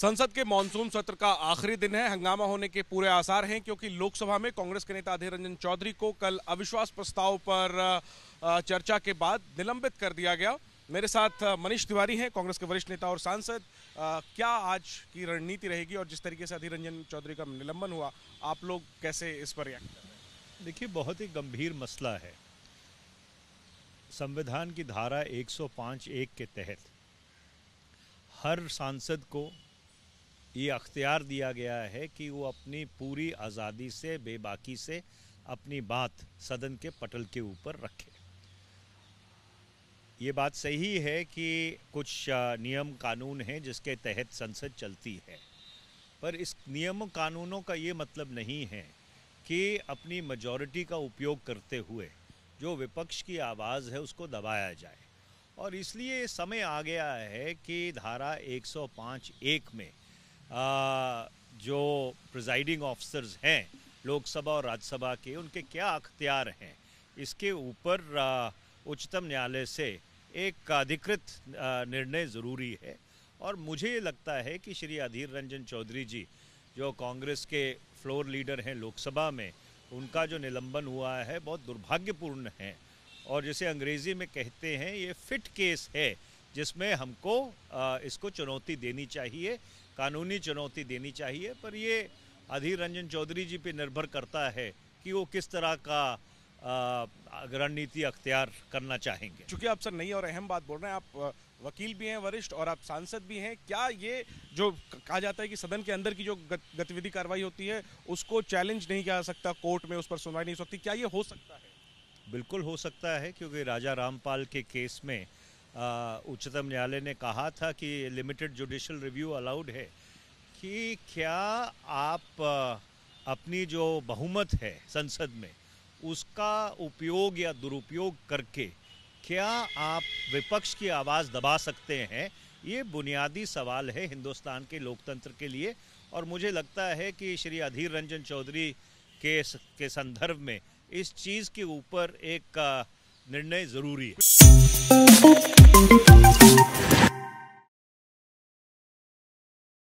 संसद के मॉनसून सत्र का आखिरी दिन है। हंगामा होने के पूरे आसार हैं क्योंकि लोकसभा में कांग्रेस के नेता अधीर रंजन चौधरी को कल अविश्वास प्रस्ताव पर चर्चा के बाद निलंबित कर दिया गया। मेरे साथ मनीष तिवारी हैं, कांग्रेस के वरिष्ठ नेता और सांसद। क्या आज की रणनीति रहेगी और जिस तरीके से अधीर रंजन चौधरी का निलंबन हुआ, आप लोग कैसे इस पर रिएक्ट कर रहे हैं? देखिए, बहुत ही गंभीर मसला है। संविधान की धारा 105(1) के तहत हर सांसद को ये अख्तियार दिया गया है कि वो अपनी पूरी आज़ादी से, बेबाकी से अपनी बात सदन के पटल के ऊपर रखे। ये बात सही है कि कुछ नियम कानून हैं जिसके तहत संसद चलती है, पर इस नियम कानूनों का ये मतलब नहीं है कि अपनी मेजॉरिटी का उपयोग करते हुए जो विपक्ष की आवाज़ है उसको दबाया जाए। और इसलिए समय आ गया है कि धारा 105(1) में जो प्रिजाइडिंग ऑफिसर्स हैं लोकसभा और राज्यसभा के, उनके क्या अख्तियार हैं, इसके ऊपर उच्चतम न्यायालय से एक अधिकृत निर्णय ज़रूरी है। और मुझे ये लगता है कि श्री अधीर रंजन चौधरी जी जो कांग्रेस के फ्लोर लीडर हैं लोकसभा में, उनका जो निलंबन हुआ है बहुत दुर्भाग्यपूर्ण है। और जिसे अंग्रेज़ी में कहते हैं ये फिट केस है, जिसमें हमको इसको चुनौती देनी चाहिए, कानूनी चुनौती देनी चाहिए। पर ये अधीर रंजन चौधरी जी पे निर्भर करता है कि वो किस तरह का रणनीति अख्तियार करना चाहेंगे। चूँकि आप सर नई और अहम बात बोल रहे हैं, आप वकील भी हैं वरिष्ठ और आप सांसद भी हैं, क्या ये जो कहा जाता है कि सदन के अंदर की जो गतिविधि कार्रवाई होती है उसको चैलेंज नहीं किया जा सकता, कोर्ट में उस पर सुनवाई नहीं हो सकती, क्या ये हो सकता है? बिल्कुल हो सकता है, क्योंकि राजा रामपाल के केस में उच्चतम न्यायालय ने कहा था कि लिमिटेड जुडिशल रिव्यू अलाउड है कि क्या आप अपनी जो बहुमत है संसद में उसका उपयोग या दुरुपयोग करके क्या आप विपक्ष की आवाज़ दबा सकते हैं। ये बुनियादी सवाल है हिंदुस्तान के लोकतंत्र के लिए। और मुझे लगता है कि श्री अधीर रंजन चौधरी के संदर्भ में इस चीज़ के ऊपर एक निर्णय ज़रूरी है।